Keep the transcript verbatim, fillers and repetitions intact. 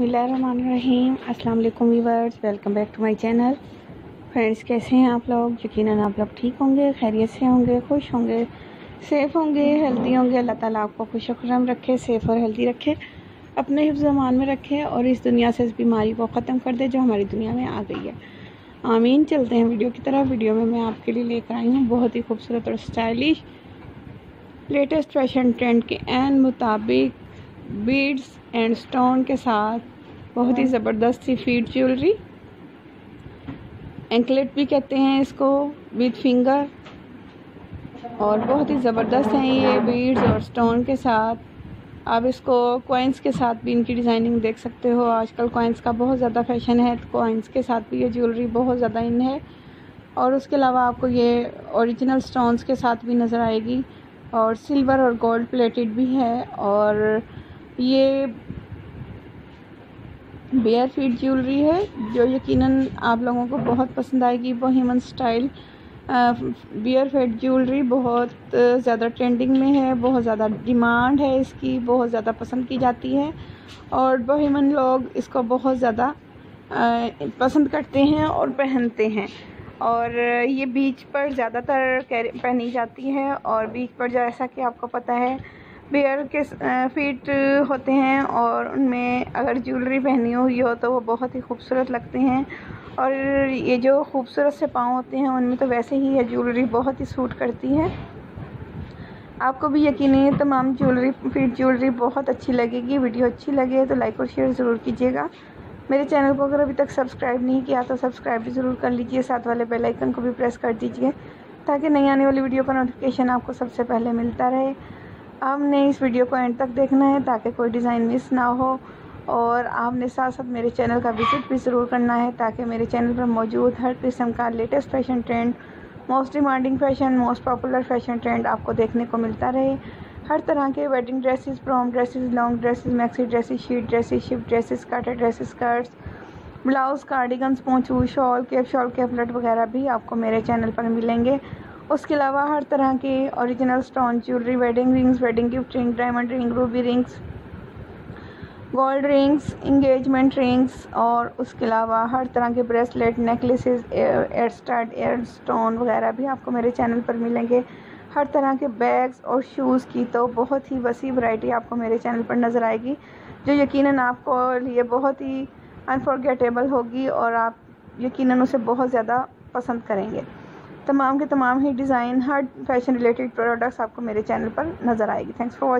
बिस्मिल्लाहिर्रहमानिर्रहीम। अस्सलाम वालेकुम viewers, welcome back to my channel. Friends, कैसे हैं आप लोग? यकीनन आप लोग ठीक होंगे, खैरियत से होंगे, खुश होंगे, सेफ़ होंगे, हेल्दी होंगे। अल्लाह ताला आपको खुश खुरम रखे, सेफ़ और हेल्दी रखे, अपने हिफ्ज़ अमान में रखे और इस दुनिया से इस बीमारी को ख़त्म कर दे जो हमारी दुनिया में आ गई है। आमीन। चलते हैं वीडियो की तरफ। वीडियो में मैं आपके लिए लेकर आई हूँ बहुत ही खूबसूरत और स्टाइलिश लेटेस्ट फैशन ट्रेंड के एन मुताबिक बीड्स एंड स्टोन के साथ बहुत ही ज़बरदस्त सी फीड ज्वेलरी, एंकलेट भी कहते हैं इसको, विद फिंगर, और बहुत ही ज़बरदस्त हैं ये बीड्स और स्टोन के साथ। आप इसको कॉइन्स के साथ भी इनकी डिज़ाइनिंग देख सकते हो। आजकल कॉइन्स का बहुत ज़्यादा फैशन है, तो कॉइन्स के साथ भी ये ज्वेलरी बहुत ज़्यादा इन है। और उसके अलावा आपको ये ओरिजिनल स्टोन्स के साथ भी नज़र आएगी, और सिल्वर और गोल्ड प्लेटेड भी है। और ये बेयर फीट ज्वेलरी है जो यकीनन आप लोगों को बहुत पसंद आएगी। बोहेमन स्टाइल बेयर फीट ज्वेलरी बहुत ज़्यादा ट्रेंडिंग में है, बहुत ज़्यादा डिमांड है इसकी, बहुत ज़्यादा पसंद की जाती है और बोहेमन लोग इसको बहुत ज़्यादा पसंद करते हैं और पहनते हैं। और ये बीच पर ज़्यादातर पहनी जाती है। और बीच पर जैसा कि आपको पता है बेयर के फीट होते हैं और उनमें अगर ज्वेलरी पहनी हुई हो तो वो बहुत ही खूबसूरत लगते हैं। और ये जो खूबसूरत से पाँव होते हैं उनमें तो वैसे ही ये ज्वेलरी बहुत ही सूट करती है। आपको भी यकीन है तमाम ज्वेलरी फीट ज्वेलरी बहुत अच्छी लगेगी। वीडियो अच्छी लगे तो लाइक और शेयर ज़रूर कीजिएगा। मेरे चैनल को अगर अभी तक सब्सक्राइब नहीं किया तो सब्सक्राइब भी ज़रूर कर लीजिए, साथ वाले बेल आइकन को भी प्रेस कर दीजिए ताकि नई आने वाली वीडियो का नोटिफिकेशन आपको सबसे पहले मिलता रहे। आपने इस वीडियो को एंड तक देखना है ताकि कोई डिज़ाइन मिस ना हो, और आपने साथ साथ मेरे चैनल का विजिट भी ज़रूर करना है ताकि मेरे चैनल पर मौजूद हर किस्म का latest fashion trend, most demanding fashion, most popular fashion trend आपको देखने को मिलता रहे। हर तरह के wedding dresses, prom dresses, long dresses, maxi dresses, sheath dresses, shift dresses, काटा dresses, skirts, blouse, cardigans, poncho, shawl, cape shawl, capelet वगैरह भी आपको मेरे चैनल पर मिलेंगे। उसके अलावा हर तरह के original stone jewellery, wedding rings, wedding gift ring, diamond ring, ruby rings, gold rings, engagement rings, और उसके अलावा हर तरह के bracelet, necklaces, ear stud, ear stone वगैरह भी आपको मेरे चैनल पर मिलेंगे। हर तरह के बैग्स और शूज़ की तो बहुत ही वसी वैरायटी आपको मेरे चैनल पर नज़र आएगी जो यकीनन आपको लिए बहुत ही अनफॉरगेटेबल होगी और आप यकीनन उसे बहुत ज़्यादा पसंद करेंगे। तमाम के तमाम ही डिज़ाइन, हर फैशन रिलेटेड प्रोडक्ट्स आपको मेरे चैनल पर नज़र आएगी। Thanks for watching.